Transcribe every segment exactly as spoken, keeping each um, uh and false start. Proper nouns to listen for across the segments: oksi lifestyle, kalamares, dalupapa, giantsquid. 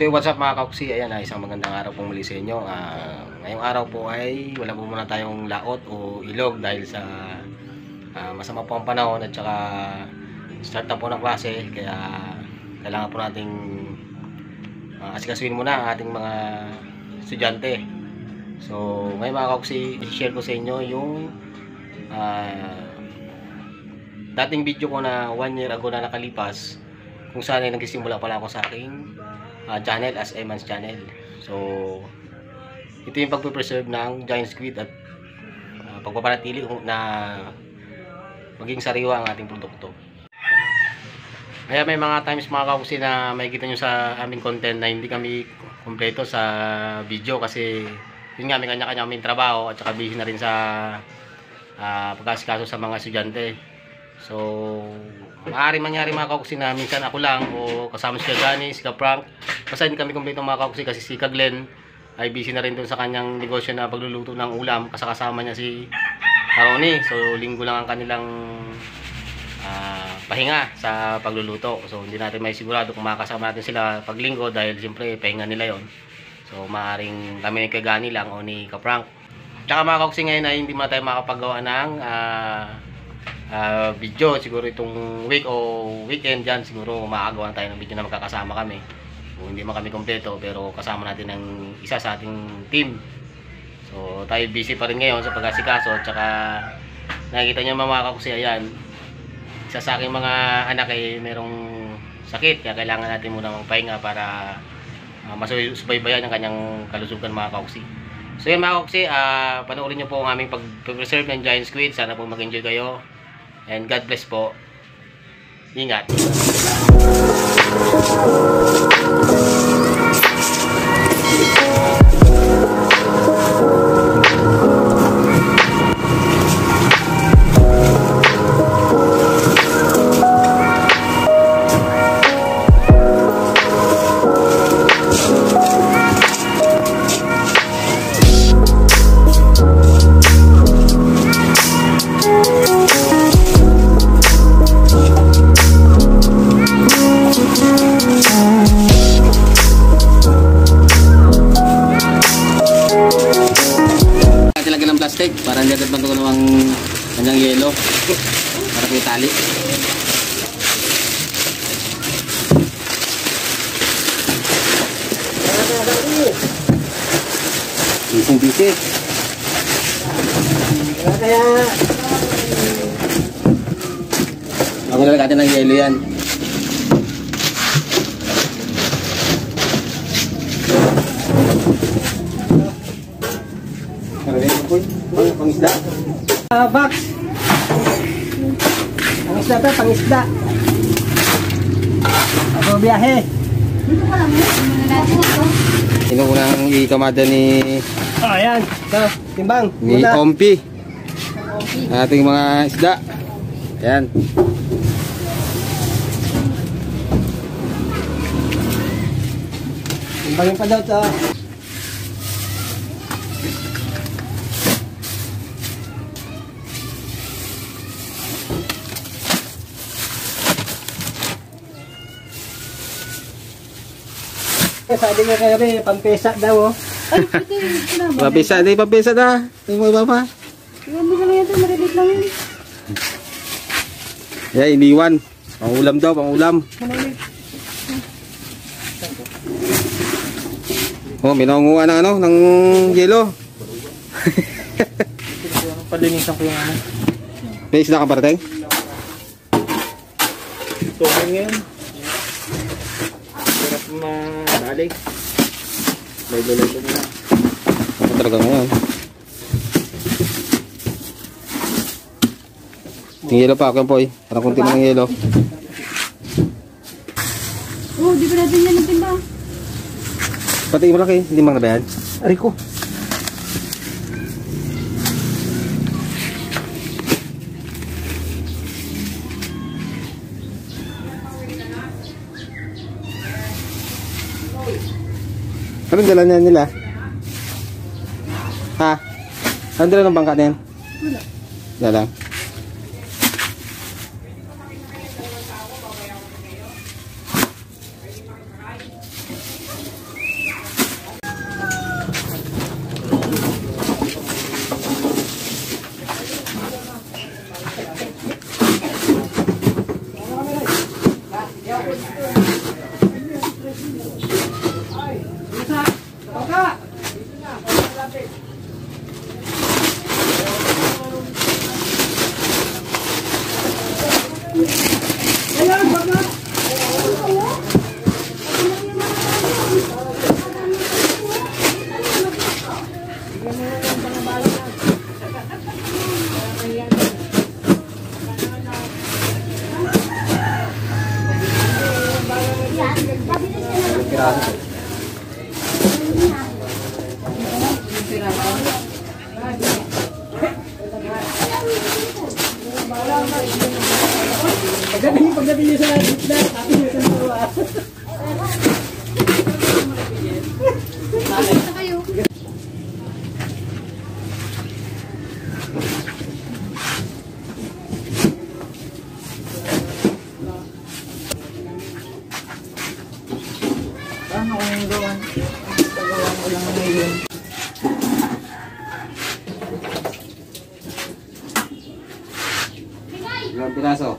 So what's up mga kaoksi, ayan ay isang magandang araw pong muli sa inyo. Uh, ngayong araw po ay wala po muna tayong laot o ilog dahil sa uh, masama po ang panahon at saka start na po ng klase, kaya kailangan po nating uh, asikasuin muna ang ating mga estudyante. So ngayon mga kaoksi, i-share ko sa inyo yung uh, dating video ko na one year ago na nakalipas, kung saan ay nagsimula pala ako sa aking Uh, channel as Eman's channel. So ito yung pagpe-preserve ng giant squid at uh, pagpapanatili na maging sariwa ang ating produkto. Kaya may mga times mga kaoksi na makikita nyo sa aming content na hindi kami kumpleto sa video kasi yun nga, may kanya-kanya kaming trabaho at saka busy na rin sa uh, pagkasikaso sa mga estudyante. So maaaring mangyari mga kaoksi na minsan ako lang o kasama si Kagani, si Kaprank, basta hindi kami kumpleto mga kaoksi kasi si Kaglen ay busy na rin doon sa kanyang negosyo na pagluluto ng ulam, kasakasama niya si Karoni. So linggo lang ang kanilang uh, pahinga sa pagluluto, so hindi natin may sigurado kung makakasama natin sila pag linggo dahil siyempre pahinga nila yon. So maaaring kami ni Kagani lang o ni Kaprank. Tsaka mga kaoksi ngayon ay hindi muna tayo makapagawa ng uh, Uh, video, siguro itong week o weekend dyan siguro makagawa tayo ng video na magkakasama kami o hindi man kami kompleto pero kasama natin ng isa sa ating team. So tayo busy pa rin ngayon sa pag-asikaso at saka nakikita nyo mga kaoksi, ayan, isa sa aking mga anak ay merong sakit kaya kailangan natin muna magpahinga para uh, masubaybayan ang kanyang kalusugan mga kaoksi. So yun mga kaoksi, uh, panoorin nyo po ang aming pag-preserve ng giant squid, sana po mag-enjoy kayo. And God bless po. Ingat. Para hindi agad magkano ang kanyang yelo para may tali. Bising-bising. Bago nalagatan ng yelo yan. Pangisda. Uh, box. Pangisda pa, pangisda. Ako biyahe. Sino ko nang ikamada ni... Oh, ayan. So, timbang. Ni Ompi. Ating mga isda. Ayan. Timbangin pa daw sa... Sabi nga kagabi, pampesa daw oh. Ay, ito yun. Pampesa, hindi pampesa na. Hindi mo iba pa. Hindi ka lang ito, marilit lang yun. Ayan, iniwan. Pangulam daw, pangulam. Oh, minangunguha ng ano, ng yelo. Palinisan ko yung ano. May isda ka parating? Ito ngayon. Madali. Lalo-lalo na. Ano talaga ngayon? Yung yelo pa, okay po eh. Parang kunti na ng yelo. Oh, di ba natin yan ang timbang? Pati yung malaki, timbang na ba yan? Aray ko. Anong dala na nila? Ha? Anong dala ng bangka na yan? Wala. Wala lang. Piraso.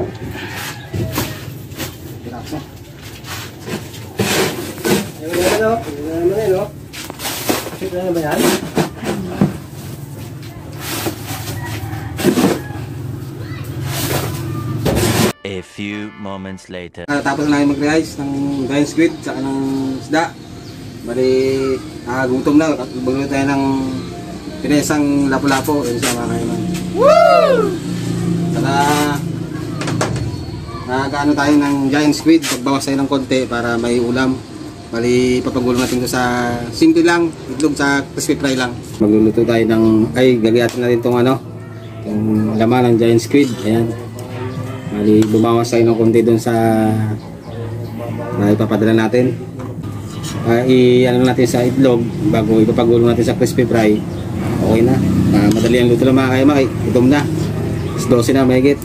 A few moments later. Tapos na namin mag-realize ng giant squid saka ng isda. Bali, nakagutom na. Bagay tayo ng pinesang lapo-lapo. Yun siya mga kainan. Woo! Saka nakakaano tayo ng giant squid. Pagbawas tayo ng konti para may ulam. Bali, papagulo natin ito sa simple lang. Itlog sa crispy fry lang. Magluluto tayo ng, ay gagayatin natin itong ano, itong laman ng giant squid. Ayan. Bali, bumawas tayo ng konti doon sa na ipapadala natin. Uh, I-ano natin sa itlog bago ipapagulo natin sa crispy fry. Okay na. Uh, madali ang luto lang mga kaya maki. Itom na. twelve na mahigit.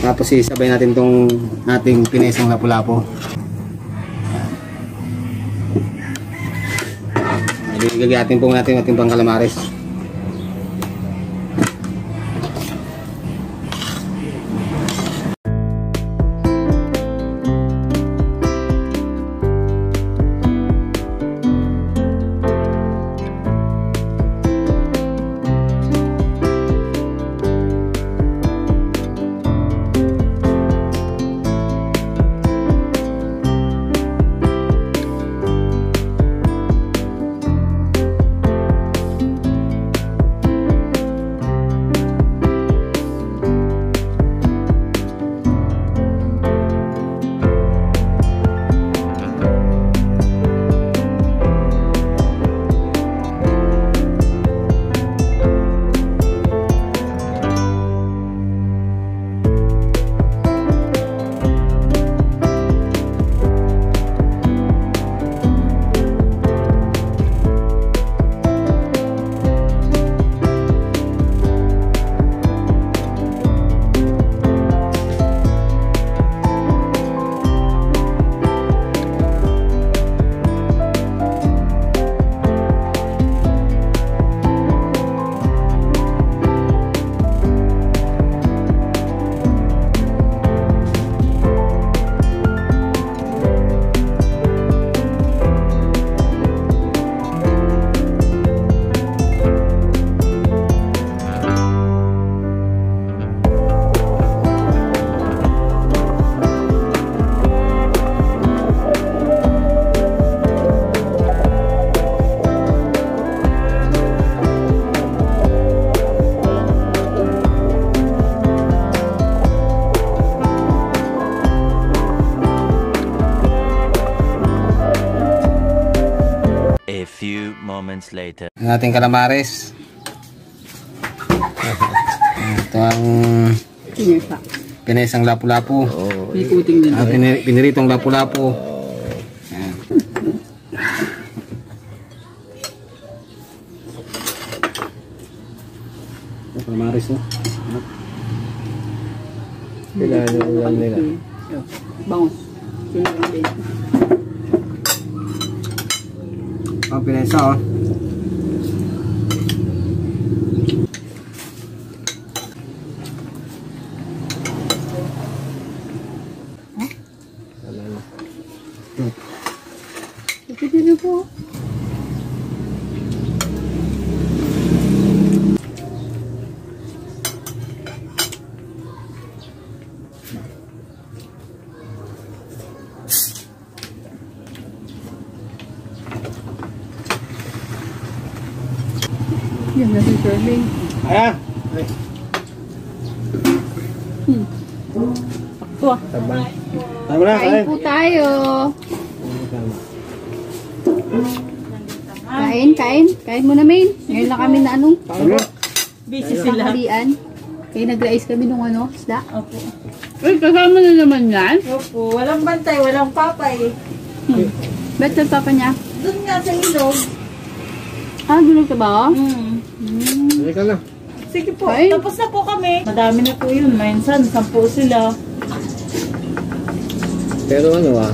Tapos isabay natin itong ating pinesang lapu-lapo. Bali, gagayatin po natin ating pang calamares. Moments later. Ang ating calamares. Ito ang pinesang lapu-lapu. May puting din. Piniritong lapu-lapu. Ang calamares na. Kailangan yung ulam nila. Bangon. Kailangan din. Ang pinesa oh. Ito din po. Yan na si Charmaine. Ayan! Ay. Hmm. Tuwa. Tabang. Tama na, kain. Kain po tayo. Kain, kain. Kain mo na, Main. Ngayon lang kami na anong? Busy sila. Kaya nag-rais kami nung ano, isda. Opo. Ay, kasama na naman yan. Opo. Walang bantay, walang papay. Hmm. Ba't na papa niya? Doon nga sa ilog. Ah, gulog ka ba? Hmm. Hmm. Halika na. Sige po. Ay. Tapos na po kami. Madami na po yun. Minsan, sampo sila. Pero ano ah,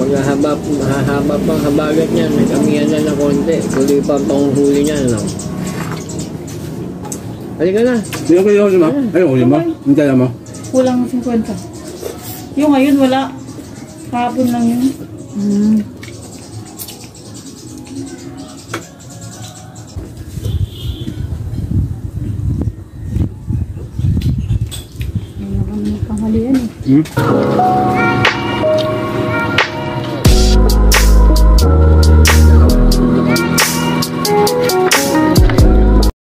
maghahaba, mahahaba pang habagat niya. May kamihan na na konti. Huli pa pang huli niya. Ano? Halika na. Hindi ako yung huli ma. Ayun, huli ma. Hindi alam mo. Kulang fifty. Yung ngayon, wala. Kahapon lang yun. Hmm. Ayun, kami pang halian eh. Hmm?